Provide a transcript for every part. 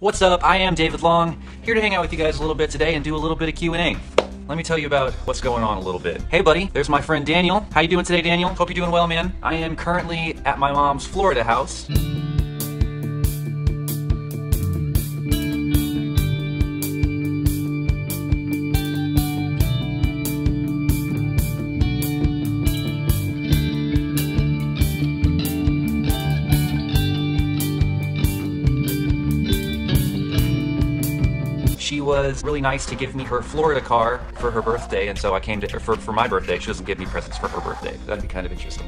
What's up? I am David Long, here to hang out with you guys a little bit today and do a little bit of Q&A. Let me tell you about what's going on a little bit. Hey buddy, there's my friend Daniel. How you doing today, Daniel? Hope you're doing well, man. I am currently at my mom's Florida house. Was really nice to give me her Florida car for her birthday, and so I came to her for my birthday. She doesn't give me presents for her birthday. That'd be kind of interesting.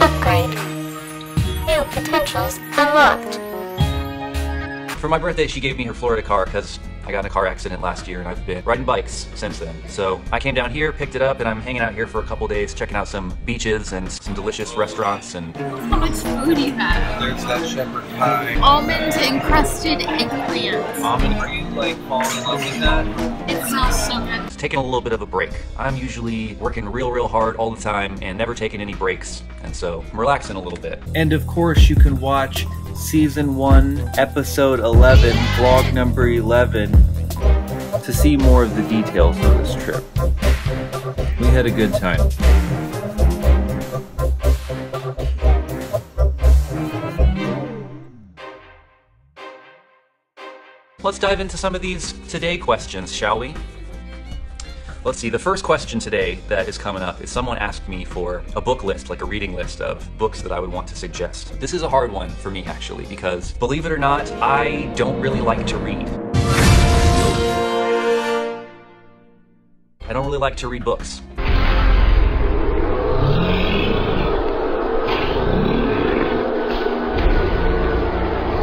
Upgrade. New potentials unlocked. For my birthday, she gave me her Florida car because I got in a car accident last year and I've been riding bikes since then. So I came down here, picked it up, and I'm hanging out here for a couple days, checking out some beaches and some delicious restaurants and... How much food you have? There's that shepherd pie. Almond encrusted eggplants. Almond, are you like falling in love with that? It smells so good. It's taking a little bit of a break. I'm usually working real hard all the time and never taking any breaks. And so I'm relaxing a little bit. And of course you can watch Season 1, Episode 11, Vlog number 11, to see more of the details of this trip. We had a good time. Let's dive into some of these today questions, shall we? Let's see, the first question today that is coming up is someone asked me for a book list, like a reading list of books that I would want to suggest. This is a hard one for me, actually, because believe it or not, I don't really like to read. I don't really like to read books.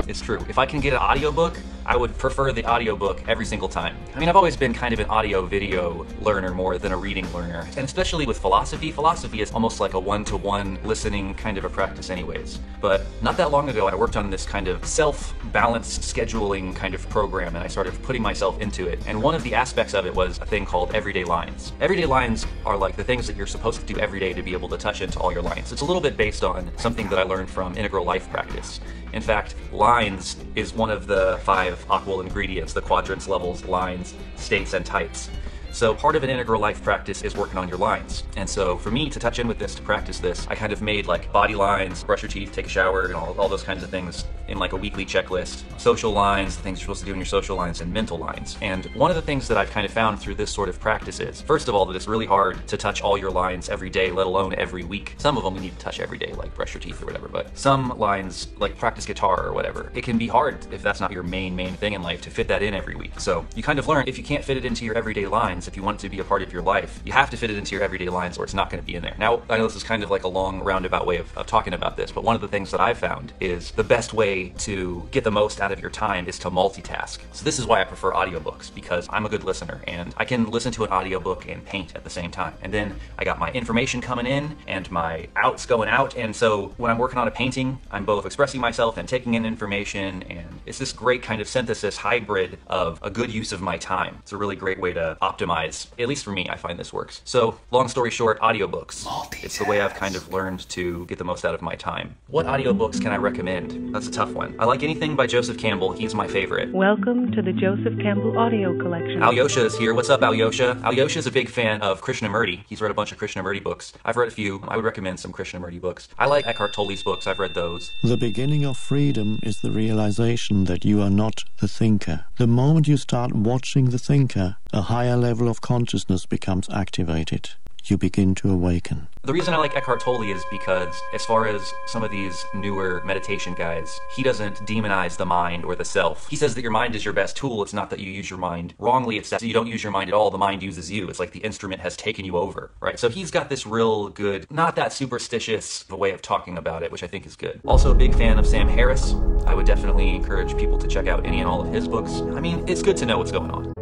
It's true. If I can get an audiobook, I would prefer the audiobook every single time. I mean, I've always been kind of an audio video learner more than a reading learner, and especially with philosophy. Philosophy is almost like a one-to-one listening kind of a practice anyways. But not that long ago, I worked on this kind of self-balanced scheduling kind of program, and I started putting myself into it. And one of the aspects of it was a thing called everyday lines. Everyday lines are like the things that you're supposed to do every day to be able to touch into all your lines. It's a little bit based on something that I learned from Integral Life Practice. In fact, lines is one of the five Octal ingredients, the quadrants, levels, lines, states, and types. So part of an integral life practice is working on your lines. And so for me to touch in with this, to practice this, I kind of made like body lines, brush your teeth, take a shower, and all those kinds of things in like a weekly checklist. Social lines, the things you're supposed to do in your social lines, and mental lines. And one of the things that I've kind of found through this sort of practice is, first of all, that it's really hard to touch all your lines every day, let alone every week. Some of them we need to touch every day, like brush your teeth or whatever, but some lines, like practice guitar or whatever, it can be hard if that's not your main thing in life to fit that in every week. So you kind of learn if you can't fit it into your everyday lines, if you want it to be a part of your life, you have to fit it into your everyday lines or it's not going to be in there. Now, I know this is kind of like a long roundabout way of talking about this, but one of the things that I've found is the best way to get the most out of your time is to multitask. So this is why I prefer audiobooks, because I'm a good listener and I can listen to an audiobook and paint at the same time. And then I got my information coming in and my outs going out. And so when I'm working on a painting, I'm both expressing myself and taking in information. And it's this great kind of synthesis hybrid of a good use of my time. It's a really great way to optimize. At least for me, I find this works. So, long story short, audiobooks. It's the way I've kind of learned to get the most out of my time. What audiobooks can I recommend? That's a tough one. I like anything by Joseph Campbell. He's my favorite. Welcome to the Joseph Campbell audio collection. Alyosha is here. What's up, Alyosha? Alyosha is a big fan of Krishnamurti. He's read a bunch of Krishnamurti books. I've read a few. I would recommend some Krishnamurti books. I like Eckhart Tolle's books. I've read those. The beginning of freedom is the realization that you are not the thinker. The moment you start watching the thinker, a higher level of consciousness becomes activated. You begin to awaken. The reason I like Eckhart Tolle is because, as far as some of these newer meditation guys, he doesn't demonize the mind or the self. He says that your mind is your best tool. It's not that you use your mind wrongly. It's that you don't use your mind at all. The mind uses you. It's like the instrument has taken you over, right? So he's got this real good, not that superstitious way of talking about it, which I think is good. Also a big fan of Sam Harris. I would definitely encourage people to check out any and all of his books. I mean, it's good to know what's going on.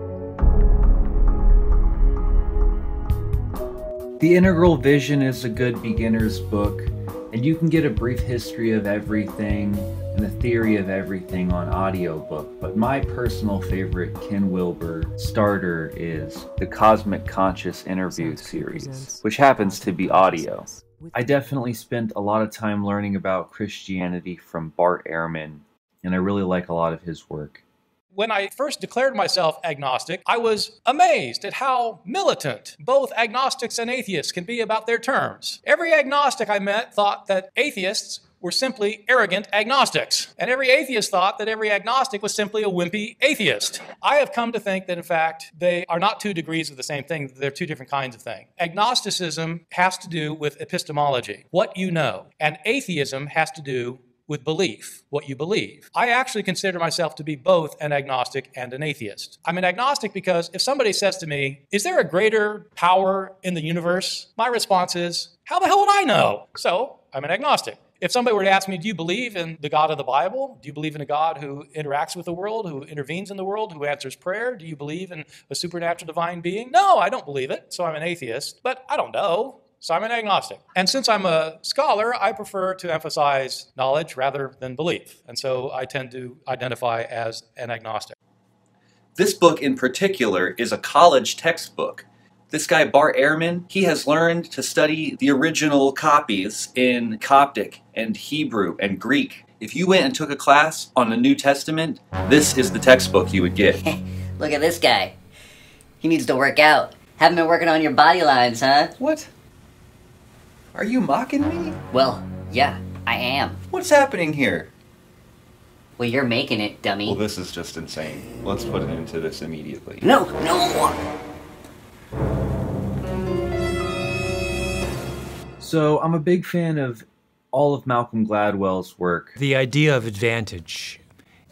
The Integral Vision is a good beginner's book, and you can get a brief history of everything and the theory of everything on audiobook, but my personal favorite Ken Wilber starter is the Cosmic Conscious Interview series, which happens to be audio. I definitely spent a lot of time learning about Christianity from Bart Ehrman, and I really like a lot of his work. When I first declared myself agnostic, I was amazed at how militant both agnostics and atheists can be about their terms. Every agnostic I met thought that atheists were simply arrogant agnostics, and every atheist thought that every agnostic was simply a wimpy atheist. I have come to think that, in fact, they are not 2 degrees of the same thing, they're two different kinds of thing. Agnosticism has to do with epistemology, what you know, and atheism has to do with belief, what you believe. I actually consider myself to be both an agnostic and an atheist. I'm an agnostic because if somebody says to me, is there a greater power in the universe? My response is, how the hell would I know? So I'm an agnostic. If somebody were to ask me, do you believe in the God of the Bible? Do you believe in a God who interacts with the world, who intervenes in the world, who answers prayer? Do you believe in a supernatural divine being? No, I don't believe it, so I'm an atheist, but I don't know. So I'm an agnostic. And since I'm a scholar, I prefer to emphasize knowledge rather than belief. And so I tend to identify as an agnostic. This book in particular is a college textbook. This guy, Bart Ehrman, he has learned to study the original copies in Coptic and Hebrew and Greek. If you went and took a class on the New Testament, this is the textbook you would get. Look at this guy. He needs to work out. Haven't been working on your body lines, huh? What? Are you mocking me? Well, yeah, I am. What's happening here? Well, you're making it, dummy. Well, this is just insane. Let's put an end to this immediately. No, no! So I'm a big fan of all of Malcolm Gladwell's work. The idea of advantage,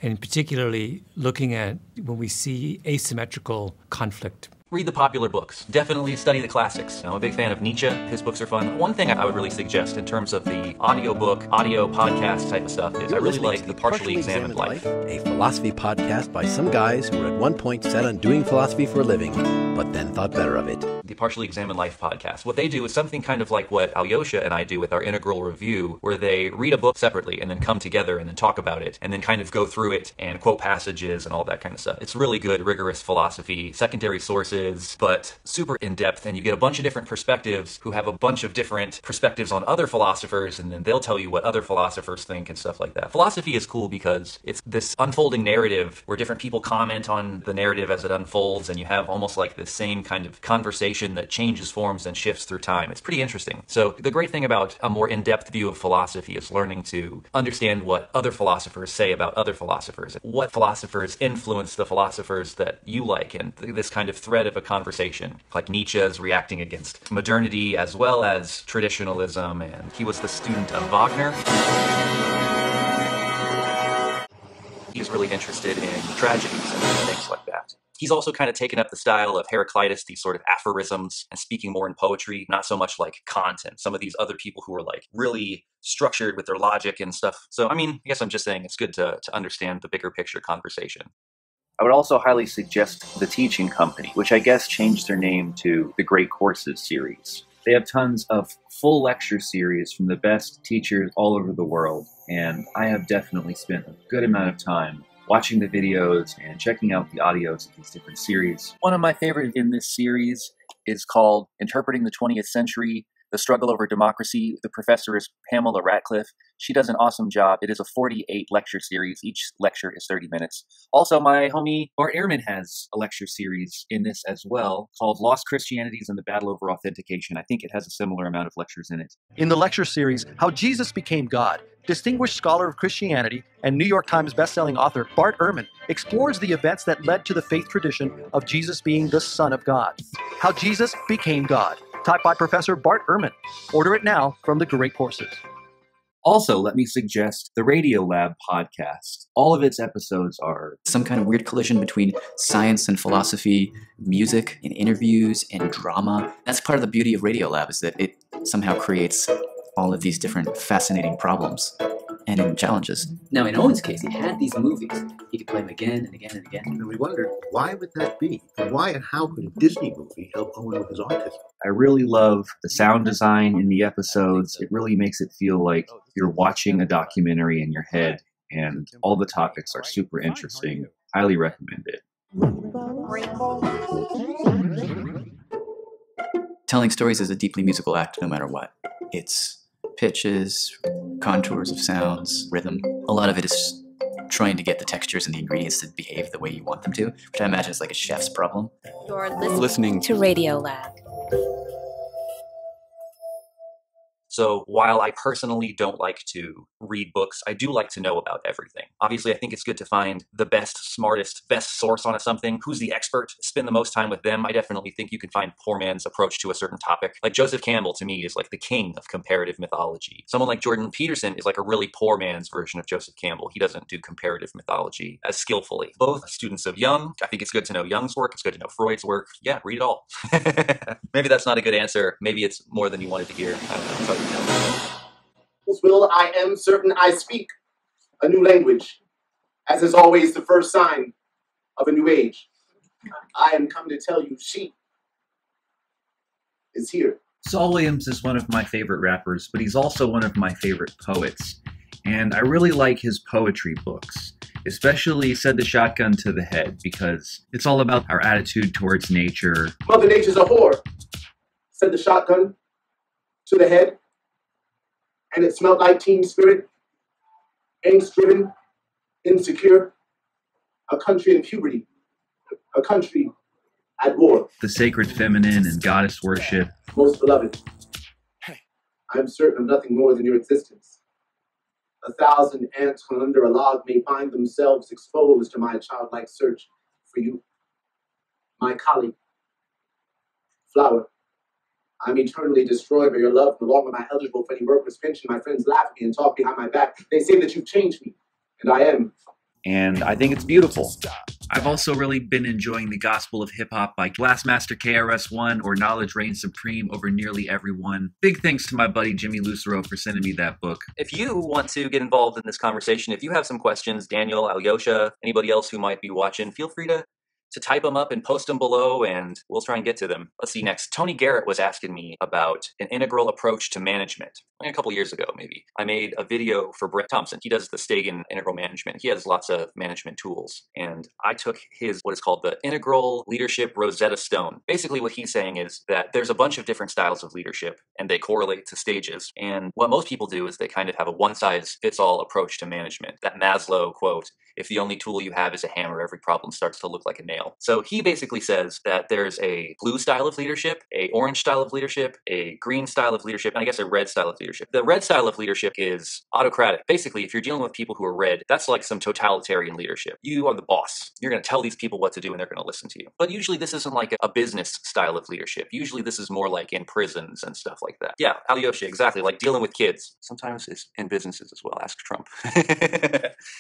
and particularly looking at when we see asymmetrical conflict. Read the popular books. Definitely study the classics. I'm a big fan of Nietzsche. His books are fun. One thing I would really suggest in terms of the audiobook, audio podcast type of stuff is I really like The Partially Examined Life. A philosophy podcast by some guys who were at one point set on doing philosophy for a living, but then thought better of it. The Partially Examined Life podcast. What they do is something kind of like what Alyosha and I do with our Integral Review, where they read a book separately and then come together and then talk about it and then kind of go through it and quote passages and all that kind of stuff. It's really good, rigorous philosophy, secondary sources, but super in-depth, and you get a bunch of different perspectives who have a bunch of different perspectives on other philosophers, and then they'll tell you what other philosophers think and stuff like that. Philosophy is cool because it's this unfolding narrative where different people comment on the narrative as it unfolds, and you have almost like the same kind of conversation that changes forms and shifts through time. It's pretty interesting. So the great thing about a more in-depth view of philosophy is learning to understand what other philosophers say about other philosophers, what philosophers influence the philosophers that you like, and this kind of thread of a conversation, like Nietzsche's reacting against modernity as well as traditionalism, and he was the student of Wagner. He's really interested in tragedies and things like that. He's also kind of taken up the style of Heraclitus, these sort of aphorisms, and speaking more in poetry, not so much like Kant and some of these other people who are like really structured with their logic and stuff. So, I mean, I guess I'm just saying it's good to understand the bigger picture conversation. I would also highly suggest The Teaching Company, which I guess changed their name to The Great Courses series. They have tons of full lecture series from the best teachers all over the world, and I have definitely spent a good amount of time watching the videos and checking out the audios of these different series. One of my favorites in this series is called Interpreting the 20th Century: The Struggle Over Democracy. The professor is Pamela Radcliff. She does an awesome job. It is a 48 lecture series. Each lecture is 30 minutes. Also, my homie Bart Ehrman has a lecture series in this as well called Lost Christianities and the Battle over Authentication. I think it has a similar amount of lectures in it. In the lecture series, How Jesus Became God, distinguished scholar of Christianity and New York Times bestselling author Bart Ehrman explores the events that led to the faith tradition of Jesus being the Son of God. How Jesus Became God, taught by Professor Bart Ehrman. Order it now from The Great Courses. Also, let me suggest the Radiolab podcast. All of its episodes are some kind of weird collision between science and philosophy, music and interviews and drama. That's part of the beauty of Radiolab, is that it somehow creates all of these different fascinating problems and even challenges. Now, in Owen's case, he had these movies. He could play them again and again and again. And we wondered, why would that be? And why and how could a Disney movie help Owen with his autism? I really love the sound design in the episodes. It really makes it feel like you're watching a documentary in your head, and all the topics are super interesting. Highly recommend it. Telling stories is a deeply musical act, no matter what. It's pitches, contours of sounds, rhythm. A lot of it is trying to get the textures and the ingredients to behave the way you want them to, which I imagine is like a chef's problem. You're listening to Radiolab. So while I personally don't like to read books, I do like to know about everything. Obviously, I think it's good to find the best, smartest, best source on something. Who's the expert? Spend the most time with them. I definitely think you can find poor man's approach to a certain topic. Like Joseph Campbell, to me, is like the king of comparative mythology. Someone like Jordan Peterson is like a really poor man's version of Joseph Campbell. He doesn't do comparative mythology as skillfully. Both students of Jung. I think it's good to know Jung's work. It's good to know Freud's work. Yeah, read it all. Maybe that's not a good answer. Maybe it's more than you wanted to hear. I don't know. Will I am certain I speak a new language, as is always the first sign of a new age. I am come to tell you she is here. Saul Williams is one of my favorite rappers, but he's also one of my favorite poets. And I really like his poetry books, especially Said the Shotgun to the Head, because it's all about our attitude towards nature. Mother Nature's a whore, said the shotgun to the head. And it smelled like teen spirit, angst-driven, insecure, a country in puberty, a country at war. The sacred feminine and goddess worship. Most beloved, I'm certain of nothing more than your existence. 1,000 ants from under a log may find themselves exposed to my childlike search for you. My colleague, flower. I'm eternally destroyed by your love. No longer am I eligible for any workers' pension. My friends laugh at me and talk behind my back. They say that you've changed me, and I am. And I think it's beautiful. I've also really been enjoying the gospel of hip-hop by Blastmaster KRS-One or Knowledge Reigns Supreme over Nearly Everyone. Big thanks to my buddy Jimmy Lucero for sending me that book. If you want to get involved in this conversation, if you have some questions, Daniel, Alyosha, anybody else who might be watching, feel free to type them up and post them below, and we'll try and get to them. Let's see next. Tony Garrett was asking me about an integral approach to management. A couple years ago, maybe. I made a video for Brett Thompson. He does the Stagen integral management. He has lots of management tools. And I took his, what is called the Integral Leadership Rosetta Stone. Basically what he's saying is that there's a bunch of different styles of leadership, and they correlate to stages. And what most people do is they kind of have a one-size-fits-all approach to management. That Maslow quote, if the only tool you have is a hammer, every problem starts to look like a nail. So he basically says that there's a blue style of leadership, a orange style of leadership, a green style of leadership, and I guess a red style of leadership. The red style of leadership is autocratic. Basically, if you're dealing with people who are red, that's like some totalitarian leadership. You are the boss. You're going to tell these people what to do, and they're going to listen to you. But usually this isn't like a business style of leadership. Usually this is more like in prisons and stuff like that. Yeah, Alyosha, exactly. Like dealing with kids. Sometimes it's in businesses as well. Ask Trump.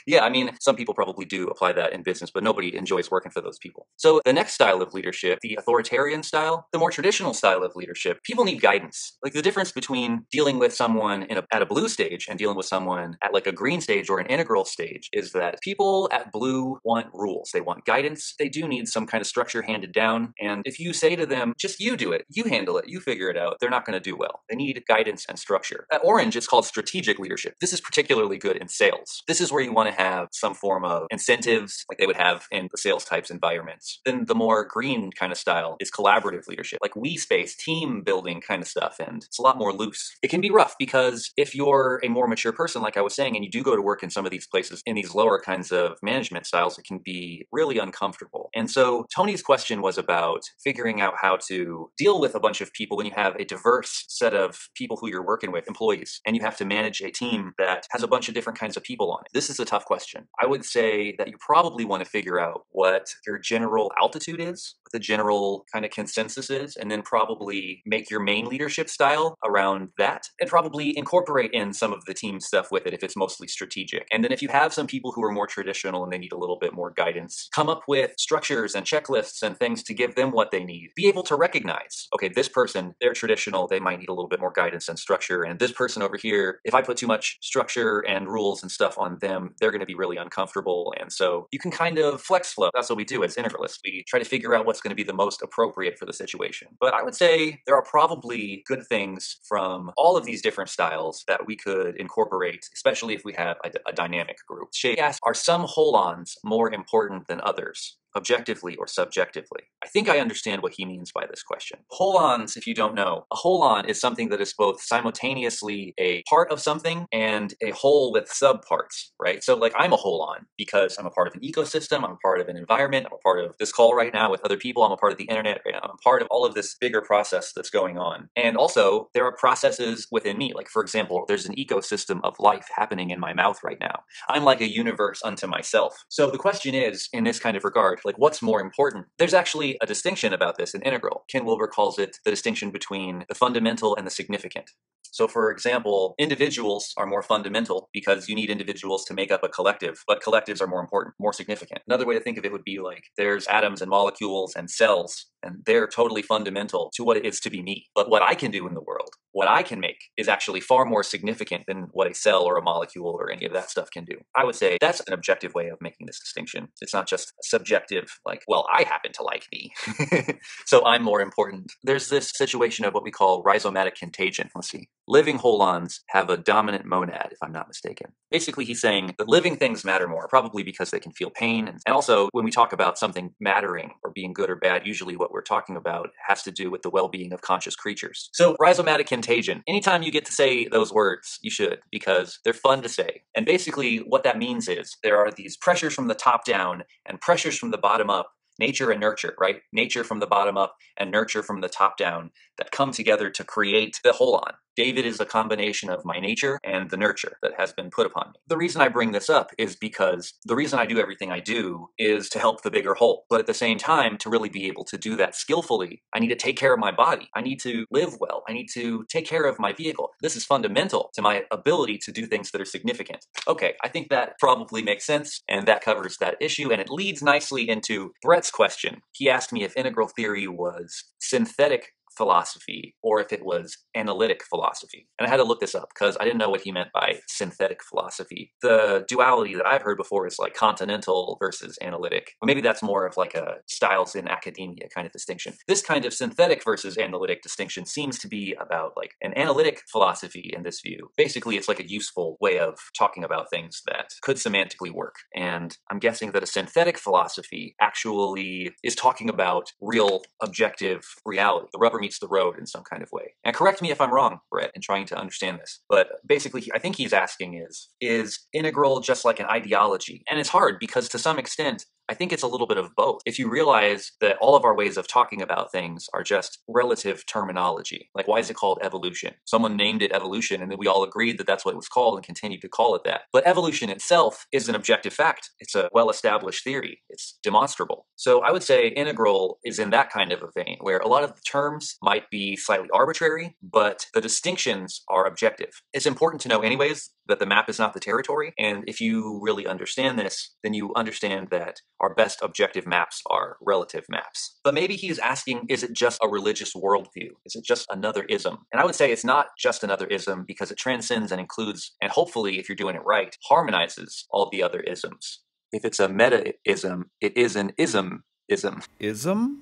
Yeah, I mean, some people probably do apply that in business, but nobody enjoys working for those people. So the next style of leadership, the authoritarian style, the more traditional style of leadership, people need guidance. Like the difference between dealing with someone at a blue stage and dealing with someone at like a green stage or an integral stage is that people at blue want rules. They want guidance. They do need some kind of structure handed down. And if you say to them, just you do it, you handle it, you figure it out, they're not going to do well. They need guidance and structure. At orange, it's called strategic leadership. This is particularly good in sales. This is where you want to have some form of incentives like they would have in the sales types environment. Then the more green kind of style is collaborative leadership, like we space, team building kind of stuff, and it's a lot more loose. It can be rough because if you're a more mature person, like I was saying, and you do go to work in some of these places, in these lower kinds of management styles, it can be really uncomfortable. And so Tony's question was about figuring out how to deal with a bunch of people when you have a diverse set of people who you're working with, employees, and you have to manage a team that has a bunch of different kinds of people on it. This is a tough question. I would say that you probably want to figure out what your general altitude is, what the general kind of consensus is, and then probably make your main leadership style around that, and probably incorporate in some of the team stuff with it if it's mostly strategic. And then if you have some people who are more traditional and they need a little bit more guidance, come up with structures and checklists and things to give them what they need. Be able to recognize, okay, this person, they're traditional, they might need a little bit more guidance and structure, and this person over here, if I put too much structure and rules and stuff on them, they're going to be really uncomfortable. And so you can kind of flex flow. That's what we do as integralists. We try to figure out what's going to be the most appropriate for the situation. But I would say there are probably good things from all of these different styles that we could incorporate, especially if we have a dynamic group. She asked, are some holons more important than others? objectively or subjectively? I think I understand what he means by this question. Holons, if you don't know, a holon is something that is both simultaneously a part of something and a whole with subparts, right? So like I'm a holon because I'm a part of an ecosystem, I'm a part of an environment, I'm a part of this call right now with other people, I'm a part of the internet, right now. I'm part of all of this bigger process that's going on. And also there are processes within me. Like for example, there's an ecosystem of life happening in my mouth right now. I'm like a universe unto myself. So the question is, in this kind of regard, like what's more important? There's actually a distinction about this in Integral. Ken Wilber calls it the distinction between the fundamental and the significant. So for example, individuals are more fundamental because you need individuals to make up a collective, but collectives are more important, more significant. Another way to think of it would be like there's atoms and molecules and cells, and they're totally fundamental to what it is to be me. But what I can do in the world, what I can make, is actually far more significant than what a cell or a molecule or any of that stuff can do. I would say that's an objective way of making this distinction. It's not just subjective, like, well, I happen to like me, so I'm more important. There's this situation of what we call rhizomatic contagion. Let's see. Living holons have a dominant monad, if I'm not mistaken. Basically, he's saying that living things matter more, probably because they can feel pain. And also, when we talk about something mattering or being good or bad, usually what we're talking about has to do with the well-being of conscious creatures. So rhizomatic contagion, anytime you get to say those words, you should, because they're fun to say. And basically what that means is there are these pressures from the top down and pressures from the bottom up, nature and nurture, right? Nature from the bottom up and nurture from the top down that come together to create the holon. David is a combination of my nature and the nurture that has been put upon me. The reason I bring this up is because the reason I do everything I do is to help the bigger whole. But at the same time, to really be able to do that skillfully, I need to take care of my body. I need to live well. I need to take care of my vehicle. This is fundamental to my ability to do things that are significant. Okay, I think that probably makes sense, and that covers that issue, and it leads nicely into Brett's question. He asked me if integral theory was synthetic philosophy or if it was analytic philosophy. And I had to look this up because I didn't know what he meant by synthetic philosophy. The duality that I've heard before is like continental versus analytic. But maybe that's more of like a styles in academia kind of distinction. This kind of synthetic versus analytic distinction seems to be about like an analytic philosophy in this view. Basically, it's like a useful way of talking about things that could semantically work. And I'm guessing that a synthetic philosophy actually is talking about real objective reality. The rubber meets the road in some kind of way. And correct me if I'm wrong, Brett, in trying to understand this, but basically I think he's asking is integral just like an ideology? And it's hard because to some extent, I think it's a little bit of both. If you realize that all of our ways of talking about things are just relative terminology, like why is it called evolution? Someone named it evolution and then we all agreed that that's what it was called and continued to call it that. But evolution itself is an objective fact. It's a well-established theory. It's demonstrable. So I would say integral is in that kind of a vein where a lot of the terms might be slightly arbitrary, but the distinctions are objective. It's important to know anyways that the map is not the territory. And if you really understand this, then you understand that our best objective maps are relative maps. But maybe he's asking, is it just a religious worldview? Is it just another ism? And I would say it's not just another ism because it transcends and includes, and hopefully, if you're doing it right, harmonizes all the other isms. If it's a meta-ism, it is an ism-ism. Ism?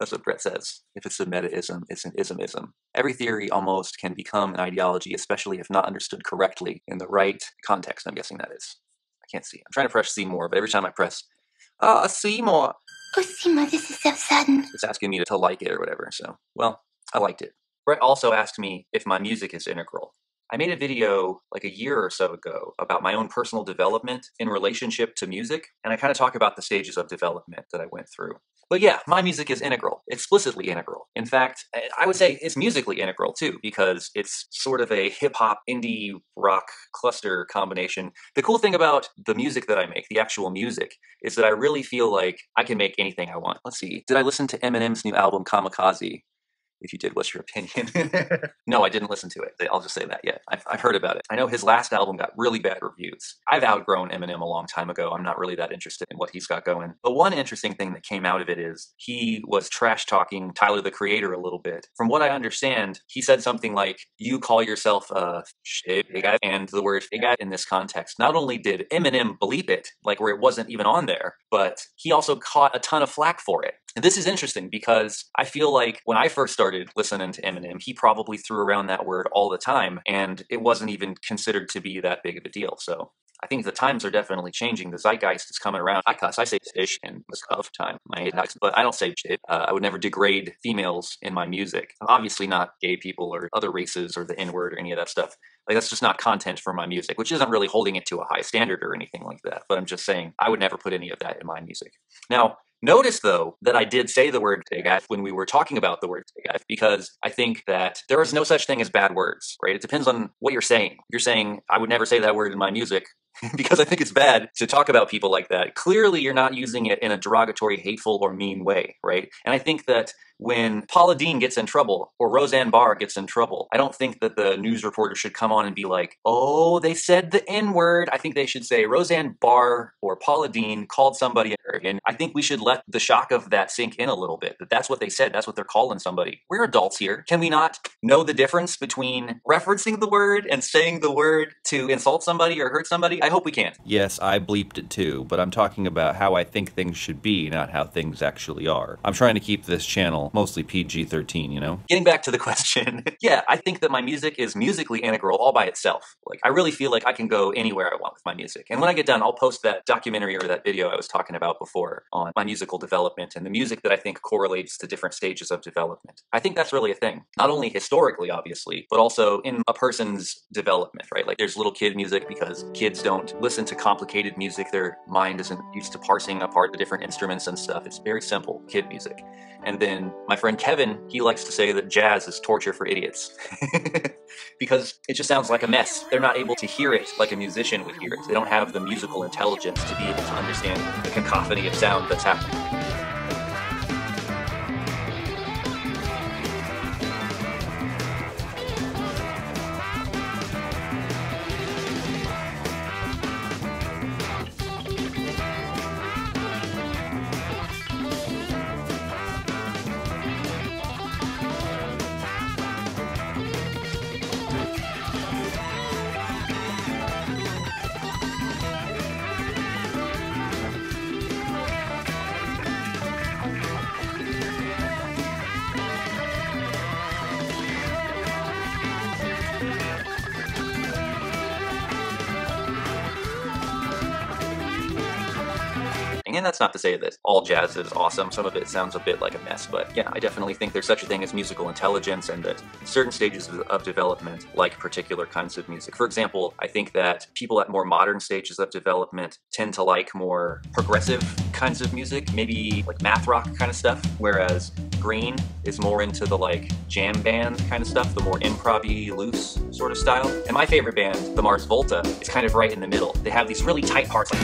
That's what Brett says. If it's a meta-ism, it's an ism-ism. Every theory almost can become an ideology, especially if not understood correctly in the right context, I'm guessing that is. I can't see. I'm trying to press C more, but every time I press, C more. Oh, C more, this is so sudden. It's asking me to like it or whatever, so, well, I liked it. Brett also asked me if my music is integral. I made a video like a year or so ago about my own personal development in relationship to music, and I kind of talk about the stages of development that I went through. But yeah, my music is integral, explicitly integral. In fact, I would say it's musically integral too, because it's sort of a hip-hop, indie, rock cluster combination. The cool thing about the music that I make, the actual music, is that I really feel like I can make anything I want. Let's see, did I listen to Eminem's new album, Kamikaze? If you did, what's your opinion? No, I didn't listen to it. I'll just say that yet. I've heard about it. I know his last album got really bad reviews. I've outgrown Eminem a long time ago. I'm not really that interested in what he's got going. But one interesting thing that came out of it is he was trash talking Tyler, the Creator, a little bit. From what I understand, he said something like, you call yourself a shit guy, and the word shit guy in this context. Not only did Eminem bleep it, like where it wasn't even on there, but he also caught a ton of flack for it. And this is interesting because I feel like when I first started listening to Eminem, he probably threw around that word all the time, and it wasn't even considered to be that big of a deal. So I think the times are definitely changing. The zeitgeist is coming around. I cuss. I say ish and of time. My accent, but I don't say shit. I would never degrade females in my music. Obviously not gay people or other races or the N-word or any of that stuff. Like, that's just not content for my music, which isn't really holding it to a high standard or anything like that. But I'm just saying I would never put any of that in my music. Now, notice, though, that I did say the word Stagen when we were talking about the word Stagen, because I think that there is no such thing as bad words, right? It depends on what you're saying. If you're saying, I would never say that word in my music because I think it's bad to talk about people like that, clearly you're not using it in a derogatory, hateful, or mean way, right? And I think that when Paula Deen gets in trouble or Roseanne Barr gets in trouble, I don't think that the news reporter should come on and be like, oh, they said the N-word. I think they should say Roseanne Barr or Paula Deen called somebody, and I think we should let the shock of that sink in a little bit, that that's what they said, that's what they're calling somebody. We're adults here. Can we not know the difference between referencing the word and saying the word to insult somebody or hurt somebody? I hope we can. Yes, I bleeped it too, but I'm talking about how I think things should be, not how things actually are. I'm trying to keep this channel mostly PG-13, you know? Getting back to the question, yeah, I think that my music is musically integral all by itself. Like, I really feel like I can go anywhere I want with my music. And when I get done, I'll post that documentary or that video I was talking about before on my musical development and the music that I think correlates to different stages of development. I think that's really a thing. Not only historically, obviously, but also in a person's development, right? Like, there's little kid music because kids don't listen to complicated music. Their mind isn't used to parsing apart the different instruments and stuff. It's very simple kid music. And then my friend Kevin, he likes to say that jazz is torture for idiots because it just sounds like a mess. They're not able to hear it like a musician would hear it. They don't have the musical intelligence to be able to understand the cacophony of sound that's happening. And that's not to say that all jazz is awesome. Some of it sounds a bit like a mess, but yeah, I definitely think there's such a thing as musical intelligence and that certain stages of development like particular kinds of music. For example, I think that people at more modern stages of development tend to like more progressive kinds of music, maybe like math rock kind of stuff, whereas Green is more into the like jam band kind of stuff, the more improv-y, loose sort of style. And my favorite band, the Mars Volta, is kind of right in the middle. They have these really tight parts, like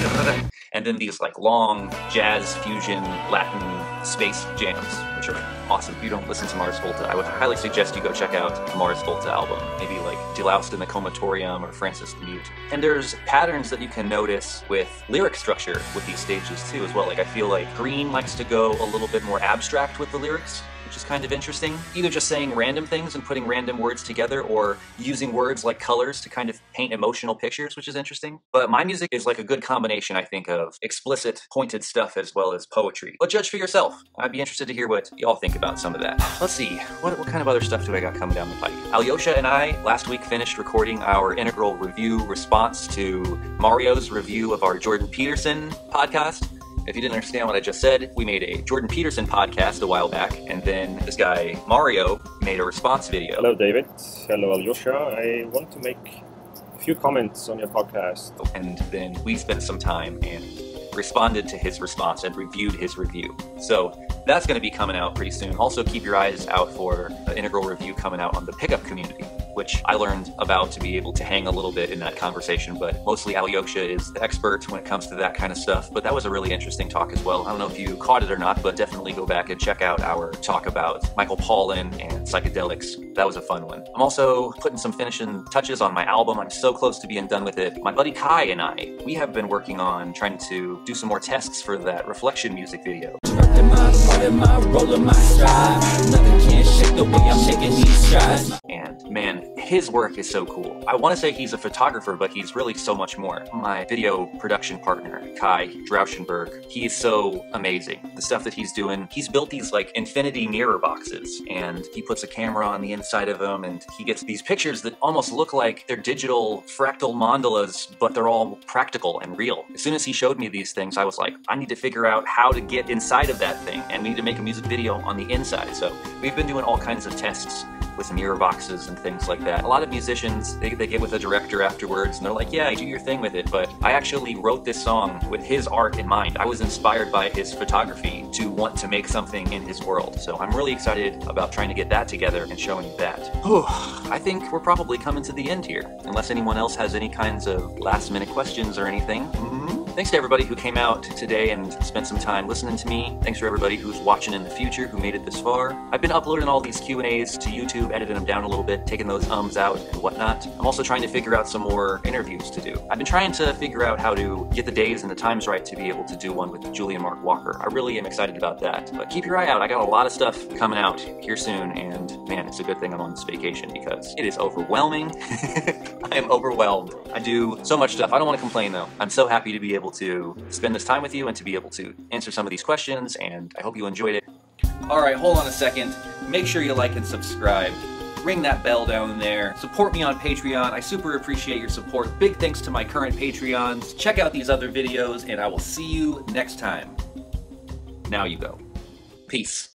and then these like long jazz fusion Latin space jams, which are awesome. If you don't listen to Mars Volta, I would highly suggest you go check out the Mars Volta album. Maybe like Deloused in the Comatorium or Francis the Mute. And there's patterns that you can notice with lyric structure with these stages too as well. Like I feel like Green likes to go a little bit more abstract with the lyrics, which is kind of interesting. Either just saying random things and putting random words together or using words like colors to kind of paint emotional pictures, which is interesting. But my music is like a good combination, I think, of explicit, pointed stuff as well as poetry. But judge for yourself. I'd be interested to hear what y'all think about some of that. Let's see, what kind of other stuff do I got coming down the pipe? Alyosha and I last week finished recording our integral review response to Mario's review of our Jordan Peterson podcast. If you didn't understand what I just said, we made a Jordan Peterson podcast a while back, and then this guy, Mario, made a response video. Hello, David. Hello, Alyosha. I want to make a few comments on your podcast. And then we spent some time and responded to his response and reviewed his review. So that's going to be coming out pretty soon. Also, keep your eyes out for an integral review coming out on the Pickup community, which I learned about to be able to hang a little bit in that conversation, but mostly Alyosha is the expert when it comes to that kind of stuff. But that was a really interesting talk as well. I don't know if you caught it or not, but definitely go back and check out our talk about Michael Pollan and psychedelics. That was a fun one. I'm also putting some finishing touches on my album. I'm so close to being done with it. My buddy Kai and I, we have been working on trying to do some more tests for that reflection music video. And man, his work is so cool. I want to say he's a photographer, but he's really so much more. My video production partner, Kai Drauschenberg, he is so amazing. The stuff that he's doing, he's built these like infinity mirror boxes, and he puts a camera on the inside of them, and he gets these pictures that almost look like they're digital fractal mandalas, but they're all practical and real. As soon as he showed me these things, I was like, I need to figure out how to get inside of that thing, and we need to make a music video on the inside. So we've been doing all kinds of tests with mirror boxes and things like that. A lot of musicians, they get with a director afterwards and they're like, yeah, do your thing with it. But I actually wrote this song with his art in mind. I was inspired by his photography to want to make something in his world. So I'm really excited about trying to get that together and showing you that. Whew, I think we're probably coming to the end here, unless anyone else has any kinds of last minute questions or anything. Thanks to everybody who came out today and spent some time listening to me. Thanks for everybody who's watching in the future, who made it this far. I've been uploading all these Q&As to YouTube, editing them down a little bit, taking those ums out and whatnot. I'm also trying to figure out some more interviews to do. I've been trying to figure out how to get the days and the times right to be able to do one with Julia Mark Walker. I really am excited about that. But keep your eye out. I got a lot of stuff coming out here soon, and man, it's a good thing I'm on this vacation because it is overwhelming. I am overwhelmed. I do so much stuff. I don't want to complain though. I'm so happy to be able to spend this time with you and to be able to answer some of these questions, and I hope you enjoyed it. All right, hold on a second. Make sure you like and subscribe. Ring that bell down there. Support me on Patreon. I super appreciate your support. Big thanks to my current Patreons. Check out these other videos, and I will see you next time. Now you go. Peace.